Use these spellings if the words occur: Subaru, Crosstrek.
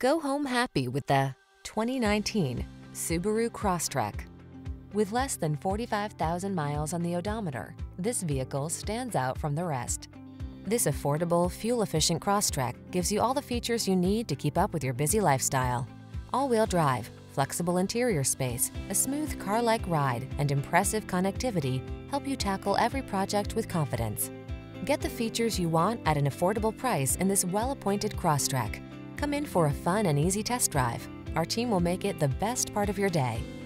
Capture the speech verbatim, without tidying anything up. Go home happy with the twenty nineteen Subaru Crosstrek. With less than forty-five thousand miles on the odometer, this vehicle stands out from the rest. This affordable, fuel-efficient Crosstrek gives you all the features you need to keep up with your busy lifestyle. All-wheel drive, flexible interior space, a smooth car-like ride, and impressive connectivity help you tackle every project with confidence. Get the features you want at an affordable price in this well-appointed Crosstrek. Come in for a fun and easy test drive. Our team will make it the best part of your day.